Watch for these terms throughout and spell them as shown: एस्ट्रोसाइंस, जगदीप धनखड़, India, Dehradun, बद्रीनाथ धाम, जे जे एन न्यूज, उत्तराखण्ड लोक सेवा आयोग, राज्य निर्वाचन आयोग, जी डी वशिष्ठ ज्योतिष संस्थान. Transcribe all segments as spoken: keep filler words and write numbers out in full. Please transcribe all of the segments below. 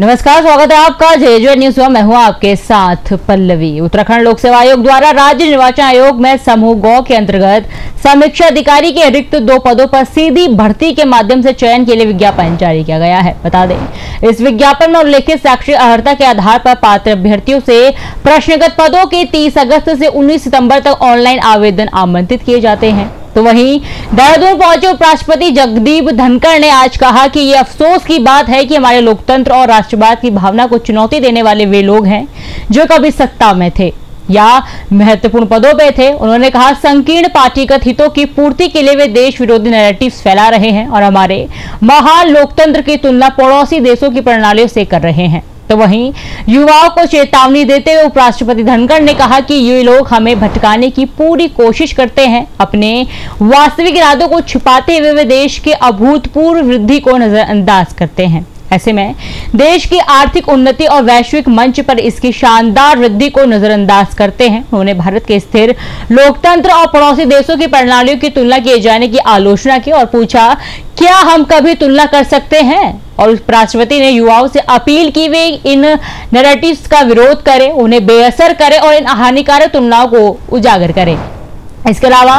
नमस्कार, स्वागत है आपका जे जे एन न्यूज में। मैं हूं आपके साथ पल्लवी। उत्तराखण्ड लोक सेवा आयोग द्वारा राज्य निर्वाचन आयोग में समूह गौ के अंतर्गत समीक्षा अधिकारी के रिक्त दो पदों पर सीधी भर्ती के माध्यम से चयन के लिए विज्ञापन जारी किया गया है। बता दें, इस विज्ञापन में उल्लेखित साक्षी अर्हता के आधार पर पात्र अभ्यर्थियों से प्रश्नगत पदों के तीस अगस्त से उन्नीस सितम्बर तक ऑनलाइन आवेदन आमंत्रित किए जाते हैं। तो वहीं देहरादून पहुंचे उपराष्ट्रपति जगदीप धनखड़ ने आज कहा कि ये अफसोस की बात है कि हमारे लोकतंत्र और राष्ट्रवाद की भावना को चुनौती देने वाले वे लोग हैं जो कभी सत्ता में थे या महत्वपूर्ण पदों पे थे। उन्होंने कहा, संकीर्ण पार्टीगत हितों की पूर्ति के लिए वे देश विरोधी नैरेटिव्स फैला रहे हैं और हमारे महान लोकतंत्र की तुलना पड़ोसी देशों की प्रणालियों से कर रहे हैं। तो वहीं युवाओं को चेतावनी देते हुए उपराष्ट्रपति धनखड़ ने कहा कि ये लोग हमें भटकाने की पूरी कोशिश करते हैं। अपने वास्तविक इरादों को छिपाते हुए वे देश के अभूतपूर्व वृद्धि को नजरअंदाज करते हैं। ऐसे में देश की आर्थिक उन्नति और वैश्विक मंच पर इसकी शानदार वृद्धि को नजरअंदाज करते हैं। उन्होंने भारत के स्थिर लोकतंत्र और पड़ोसी देशों की प्रणालियों की तुलना किए जाने की आलोचना की और पूछा, क्या हम कभी तुलना कर सकते हैं। और उपराष्ट्रपति ने युवाओं से अपील की वे इन नैरेटिव्स का विरोध करें, उन्हें बेअसर करें और इन हानिकारक तुलनाओं को उजागर करें। इसके अलावा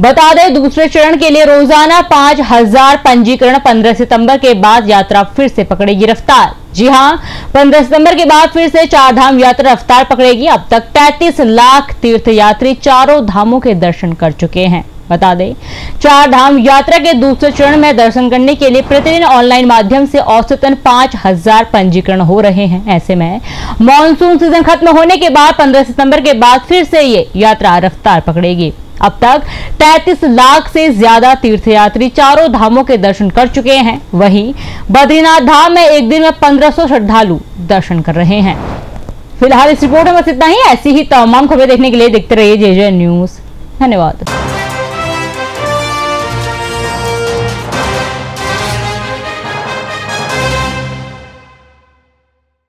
बता दें, दूसरे चरण के लिए रोजाना पांच हजार पंजीकरण पंद्रह सितंबर के बाद यात्रा फिर से पकड़ेगी रफ्तार। जी हाँ, पंद्रह सितंबर के बाद फिर से चार धाम यात्रा रफ्तार पकड़ेगी। अब तक तैंतीस लाख तीर्थ यात्री चारों धामों के दर्शन कर चुके हैं। बता दें, चार धाम यात्रा के दूसरे चरण में दर्शन करने के लिए प्रतिदिन ऑनलाइन माध्यम से औसतन पांच हजार पंजीकरण हो रहे हैं। ऐसे में मानसून सीजन खत्म होने के बाद पंद्रह सितंबर के बाद फिर से ये यात्रा रफ्तार पकड़ेगी। अब तक तैंतीस लाख से ज्यादा तीर्थयात्री चारों धामों के दर्शन कर चुके हैं। वहीं बद्रीनाथ धाम में एक दिन में पंद्रह सौ श्रद्धालु दर्शन कर रहे हैं। फिलहाल इस रिपोर्ट में बस इतना ही। ऐसी ही तमाम खबरें देखने के लिए देखते रहिए जे जे एन न्यूज। धन्यवाद।